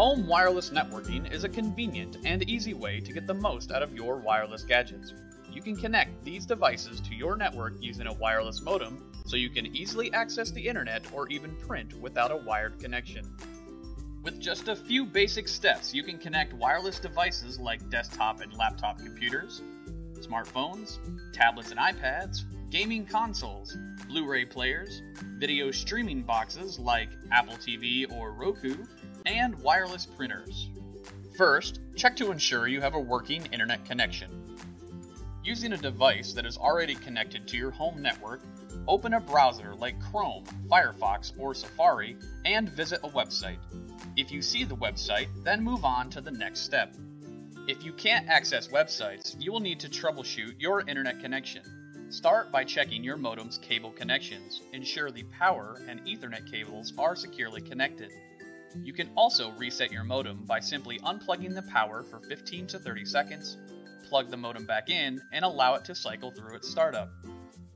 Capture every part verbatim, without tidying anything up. Home wireless networking is a convenient and easy way to get the most out of your wireless gadgets. You can connect these devices to your network using a wireless modem, so you can easily access the internet or even print without a wired connection. With just a few basic steps, you can connect wireless devices like desktop and laptop computers, smartphones, tablets and iPads, gaming consoles, Blu-ray players, video streaming boxes like Apple T V or Roku, and wireless printers. First, check to ensure you have a working internet connection. Using a device that is already connected to your home network, open a browser like Chrome, Firefox, or Safari and visit a website. If you see the website, then move on to the next step. If you can't access websites, you will need to troubleshoot your internet connection. Start by checking your modem's cable connections. Ensure the power and Ethernet cables are securely connected. You can also reset your modem by simply unplugging the power for fifteen to thirty seconds, plug the modem back in, and allow it to cycle through its startup.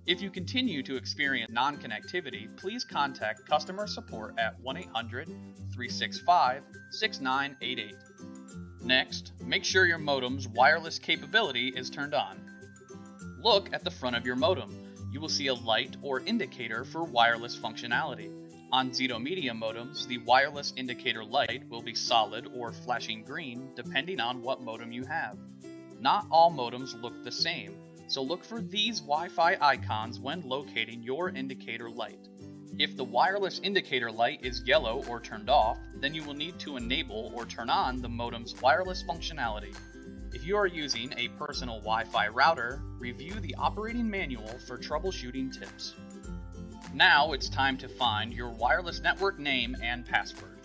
If you continue to experience non-connectivity, please contact customer support at one eight hundred, three six five, six nine eight eight. Next, make sure your modem's wireless capability is turned on. Look at the front of your modem. You will see a light or indicator for wireless functionality. On Zito Media modems, the wireless indicator light will be solid or flashing green depending on what modem you have. Not all modems look the same, so look for these Wi-Fi icons when locating your indicator light. If the wireless indicator light is yellow or turned off, then you will need to enable or turn on the modem's wireless functionality. If you are using a personal Wi-Fi router, review the operating manual for troubleshooting tips. Now it's time to find your wireless network name and password.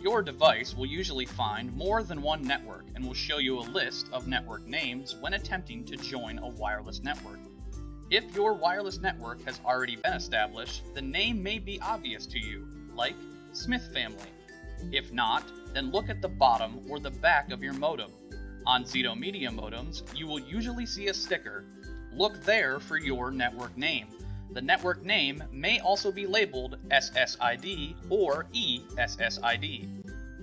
Your device will usually find more than one network and will show you a list of network names when attempting to join a wireless network. If your wireless network has already been established, the name may be obvious to you, like Smith Family. If not, then look at the bottom or the back of your modem. On Zito Media modems, you will usually see a sticker. Look there for your network name. The network name may also be labeled S S I D or E S S I D.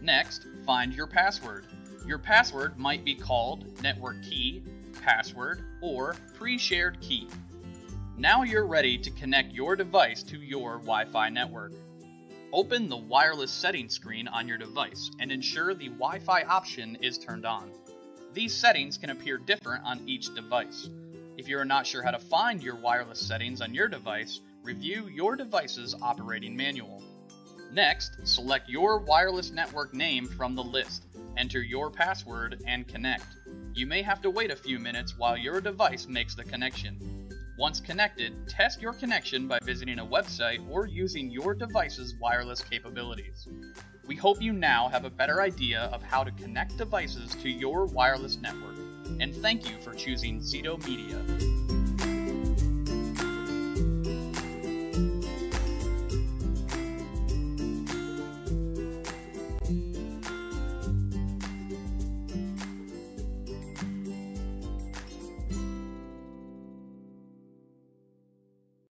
Next, find your password. Your password might be called network key, password, or pre-shared key. Now you're ready to connect your device to your Wi-Fi network. Open the wireless settings screen on your device and ensure the Wi-Fi option is turned on. These settings can appear different on each device. If you are not sure how to find your wireless settings on your device, review your device's operating manual. Next, select your wireless network name from the list, enter your password, and connect. You may have to wait a few minutes while your device makes the connection. Once connected, test your connection by visiting a website or using your device's wireless capabilities. We hope you now have a better idea of how to connect devices to your wireless network. And thank you for choosing Zito Media.